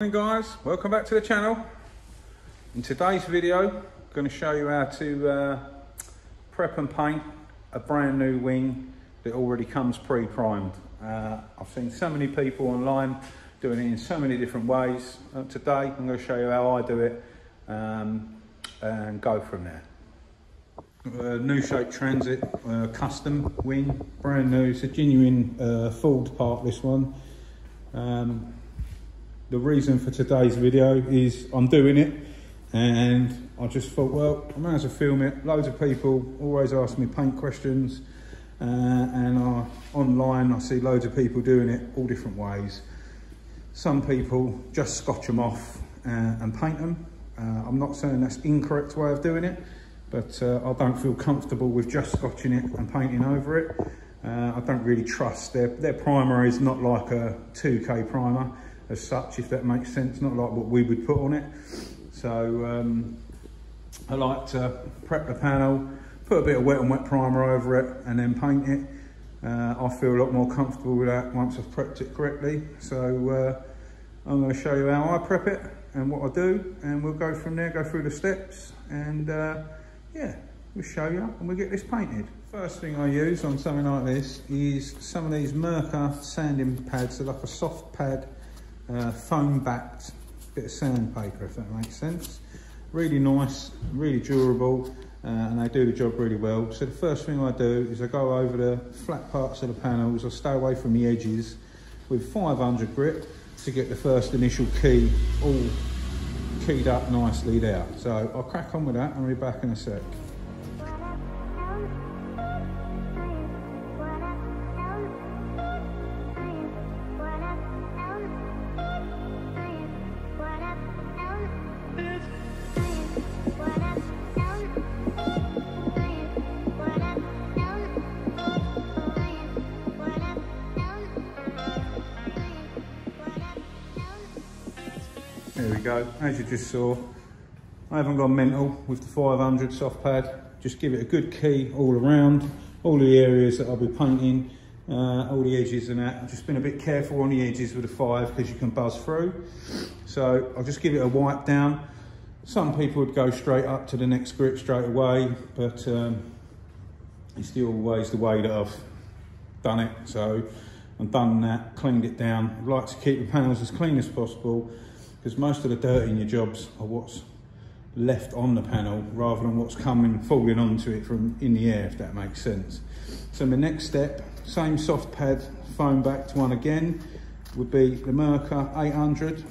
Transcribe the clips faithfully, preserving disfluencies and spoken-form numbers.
Hey guys, welcome back to the channel. In today's video I'm going to show you how to uh, prep and paint a brand new wing that already comes pre-primed. uh, I've seen so many people online doing it in so many different ways. Uh, today I'm going to show you how I do it um, and go from there. Uh, new Shape Transit uh, custom wing, brand new. It's a genuine uh, Ford part, this one. um, The reason for today's video is I'm doing it and I just thought, well, I might as well film it. Loads of people always ask me paint questions uh, and I, online I see loads of people doing it all different ways. Some people just scotch them off uh, and paint them. Uh, I'm not saying that's the incorrect way of doing it, but uh, I don't feel comfortable with just scotching it and painting over it. Uh, I don't really trust. Their, their primer is not like a two K primer as such, if that makes sense, not like what we would put on it. So um, I like to prep the panel, put a bit of wet and wet primer over it and then paint it. Uh, I feel a lot more comfortable with that once I've prepped it correctly. So uh, I'm gonna show you how I prep it and what I do, and we'll go from there, go through the steps, and uh, yeah, we'll show you and we'll get this painted. First thing I use on something like this is some of these Mirka sanding pads. They're like a soft pad, Uh, foam backed, bit of sandpaper, if that makes sense. Really nice, really durable, uh, and they do the job really well. So the first thing I do is I go over the flat parts of the panels. I stay away from the edges with five hundred grit to get the first initial key all keyed up nicely there. So I'll crack on with that and I'll be back in a sec. There we go, as you just saw, I haven't gone mental with the five hundred soft pad. Just give it a good key all around, all the areas that I'll be painting, uh, all the edges and that. I've just been a bit careful on the edges with the five because you can buzz through. So I'll just give it a wipe down. Some people would go straight up to the next grit straight away, but um, it's still always the way that I've done it. So I've done that, cleaned it down. I'd like to keep the panels as clean as possible, because most of the dirt in your jobs are what's left on the panel rather than what's coming, falling onto it from in the air, if that makes sense. So my next step, same soft pad, foam backed one again, would be the Mirka eight hundred.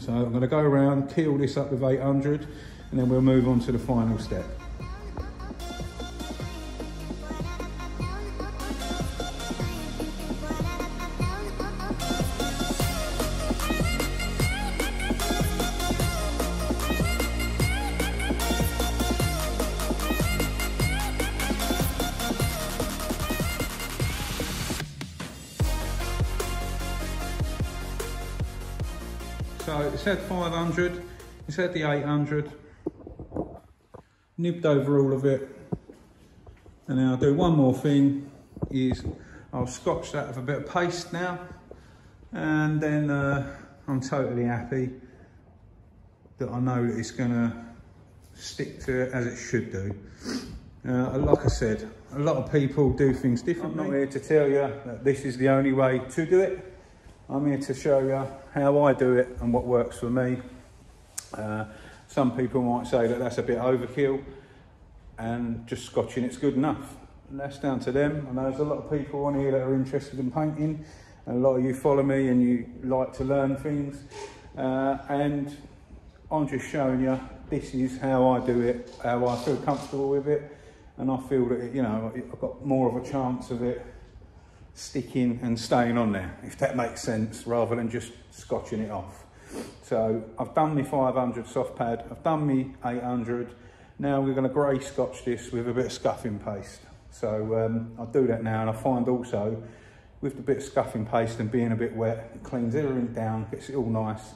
So I'm gonna go around, key all this up with eight hundred, and then we'll move on to the final step. So it's had five hundred, it's had the eight hundred, nibbed over all of it, and now I'll do one more thing, is I'll scotch that with a bit of paste now, and then uh, I'm totally happy that I know that it's going to stick to it as it should do. Uh, like I said, a lot of people do things differently. I'm not here to tell you that this is the only way to do it. I'm here to show you how I do it and what works for me. Uh, some people might say that that's a bit overkill and just scotching it's good enough. And that's down to them. I know there's a lot of people on here that are interested in painting, and a lot of you follow me and you like to learn things. Uh, and I'm just showing you this is how I do it, how I feel comfortable with it. And I feel that, you know, I've got more of a chance of it sticking and staying on there, if that makes sense, rather than just scotching it off. So I've done my five hundred soft pad, I've done my eight hundred. Now we're going to grey scotch this with a bit of scuffing paste. So um, I'll do that now, and I find also with the bit of scuffing paste and being a bit wet, it cleans everything down, gets it all nice.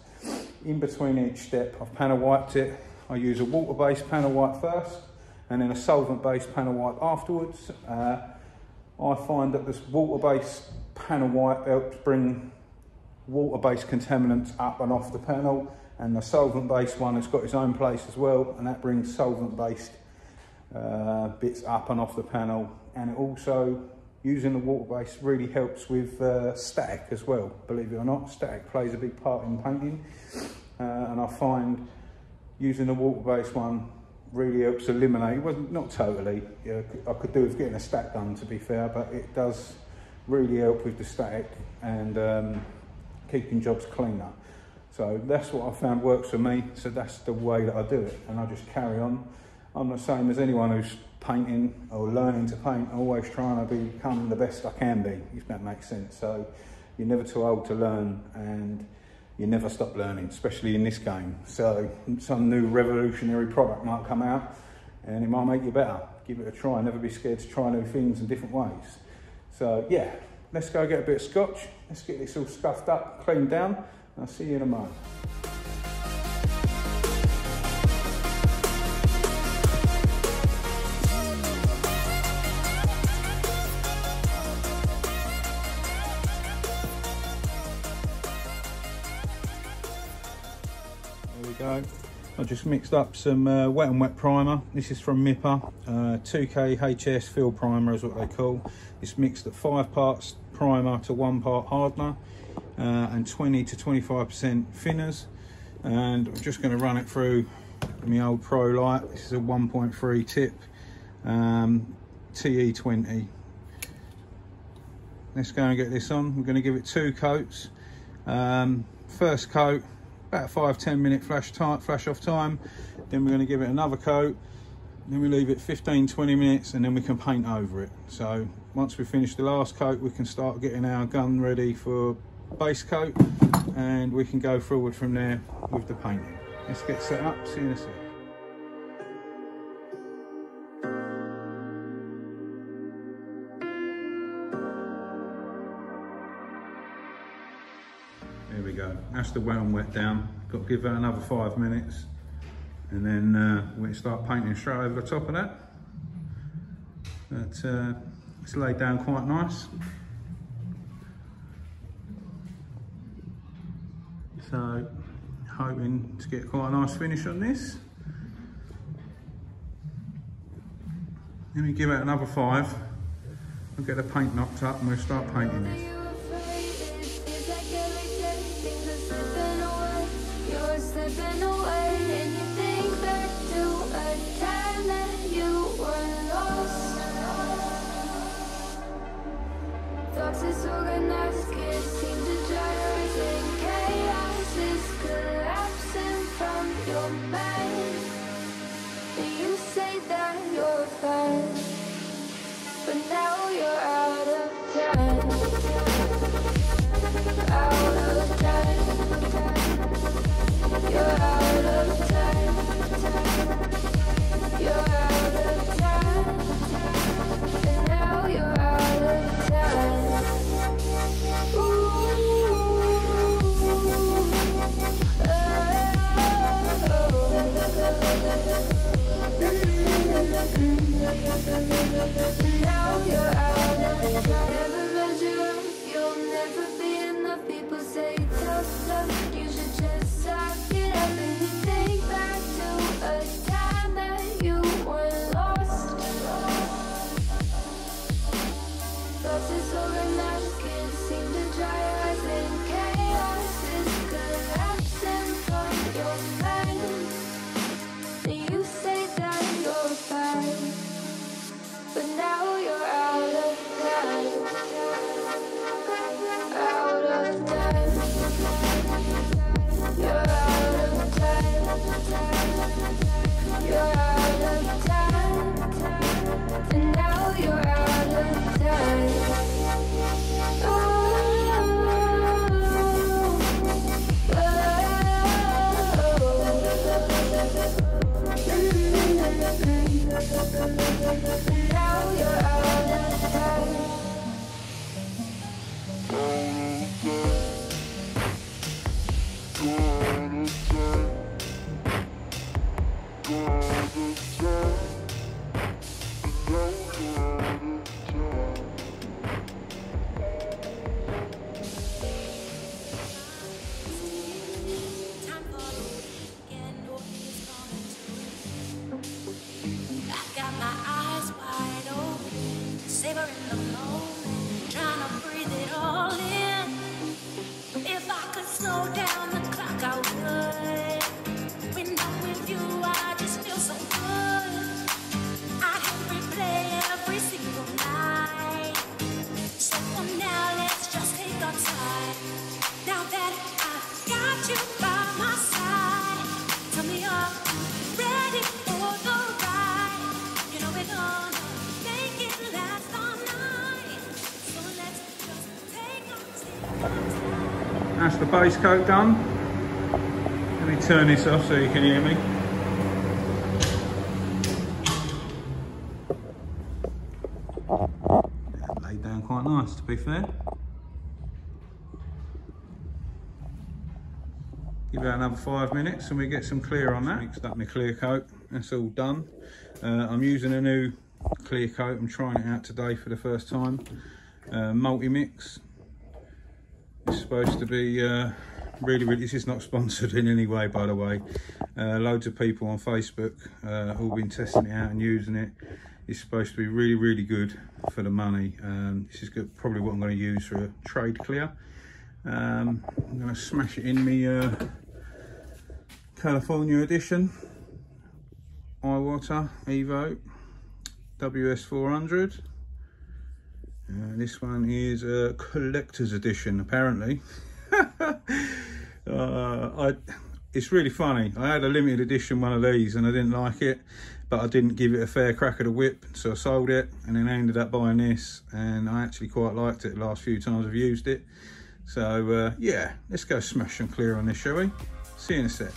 In between each step, I've panel wiped it. I use a water-based panel wipe first and then a solvent-based panel wipe afterwards. Uh, I find that this water-based panel wipe helps bring water-based contaminants up and off the panel, and the solvent-based one has got its own place as well, and that brings solvent-based uh, bits up and off the panel. And it also, using the water-based really helps with uh, static as well, believe it or not. Static plays a big part in painting, uh, and I find using the water-based one really helps eliminate, it wasn't, not totally, yeah, I could do with getting a stack done to be fair, but it does really help with the static and um, keeping jobs cleaner. So that's what I found works for me, so that's the way that I do it, and I just carry on. I'm the same as anyone who's painting or learning to paint, always trying to become the best I can be, if that makes sense. So you're never too old to learn, and you never stop learning, especially in this game. So some new revolutionary product might come out and it might make you better. Give it a try, never be scared to try new things in different ways. So yeah, let's go get a bit of scotch. Let's get this all scuffed up, cleaned down, and I'll see you in a moment. I just mixed up some uh, wet and wet primer. This is from MIPA, uh, two K H S fill primer is what they call. It's mixed at five parts primer to one part hardener, uh, and twenty to twenty-five percent thinners. And I'm just going to run it through my old Pro Light. This is a one point three tip, um, T E twenty. Let's go and get this on. I'm going to give it two coats. Um, first coat, about five to ten minute flash time, flash off time, then we're going to give it another coat, then we leave it fifteen to twenty minutes, and then we can paint over it. So once we finish the last coat, we can start getting our gun ready for base coat, and we can go forward from there with the painting. Let's get set up, see you in a sec. That's the wet and wet down. Got to give that another five minutes, and then uh, we start painting straight over the top of that. But uh, it's laid down quite nice. So hoping to get quite a nice finish on this. Then we give it another five. We'll get the paint knocked up and we'll start painting this. You're out. That's the base coat done. Let me turn this off so you can hear me. That laid down quite nice, to be fair. Give that another five minutes and we get some clear on that. Mixed up my clear coat, that's all done. Uh, I'm using a new clear coat, I'm trying it out today for the first time. Uh, multi mix. It's supposed to be uh, really, really, this is not sponsored in any way, by the way. Uh, loads of people on Facebook uh, all been testing it out and using it. It's supposed to be really, really good for the money. Um, this is good, probably what I'm going to use for a trade clear. Um, I'm going to smash it in my uh, California edition iWater Evo W S four hundred. Uh, this one is a collector's edition, apparently. uh, I, it's really funny. I had a limited edition one of these and I didn't like it, but I didn't give it a fair crack at a whip, so I sold it and then I ended up buying this, and I actually quite liked it the last few times I've used it. So uh, yeah, let's go smash and clear on this, shall we? See you in a sec.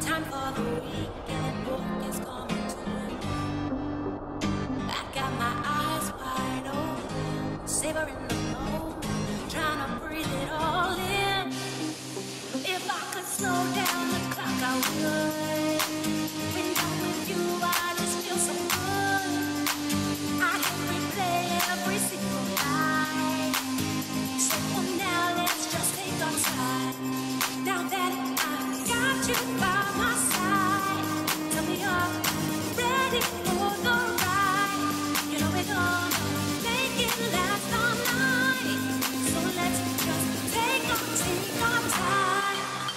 Time for the weekend, work is coming to an end. I got my eyes wide open, savoring the moment, trying to breathe it all in. If I could slow down the clock, I would. When I'm with you, I just feel so good. I can replay every single night. So for now, let's just take our time. Now that I've got you by my side, tell me you're ready for the ride. You know we're gonna make it last all night. So let's just take our, take our time.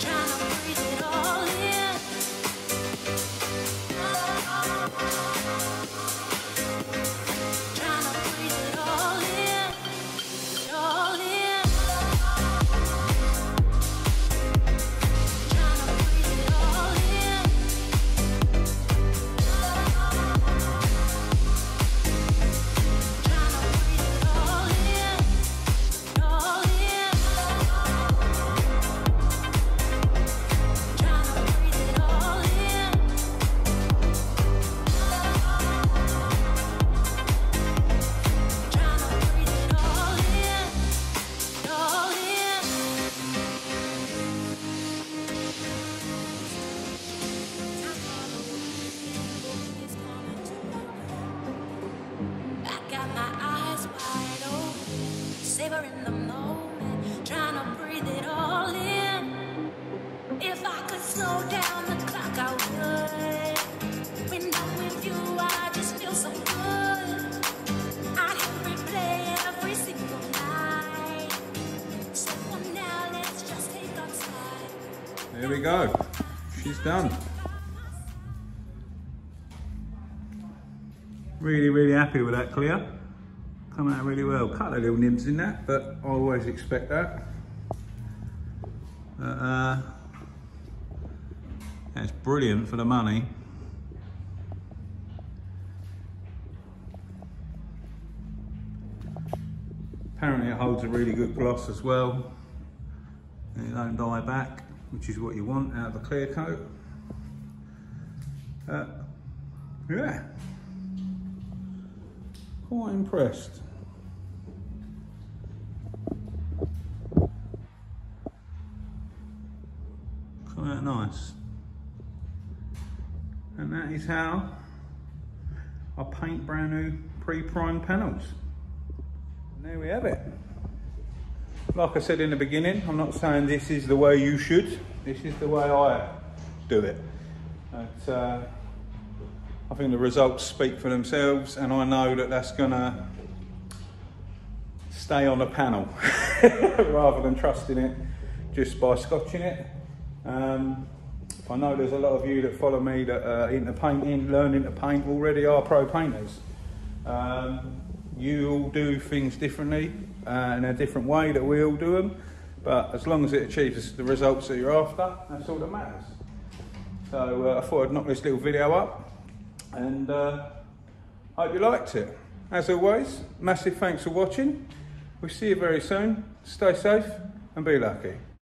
Trying to breathe it all in. Trying to breathe it all in. All in. In the moment, trying to breathe it all in. If I could slow down the clock, I would. When I'm with you, I just feel so good. I can replay every single night. So for now, let's just take our time. There we go. She's done. Really, really happy with that clear. Come out really well. Couple of little nibs in that, but I always expect that. Uh, uh, that's brilliant for the money. Apparently it holds a really good gloss as well. And it don't dye back, which is what you want out of a clear coat. Uh, yeah. quite impressed. Quite nice. And that is how I paint brand new pre-primed panels. And there we have it. Like I said in the beginning, I'm not saying this is the way you should. This is the way I do it. But, uh, I think the results speak for themselves, and I know that that's gonna stay on the panel rather than trusting it just by scotching it. Um, I know there's a lot of you that follow me that are into painting, learning to paint already, are pro painters. Um, you all do things differently uh, in a different way that we all do them, but as long as it achieves the results that you're after, that's all that matters. So uh, I thought I'd knock this little video up, and uh, hope you liked it. As always, massive thanks for watching. We'll see you very soon. Stay safe and be lucky.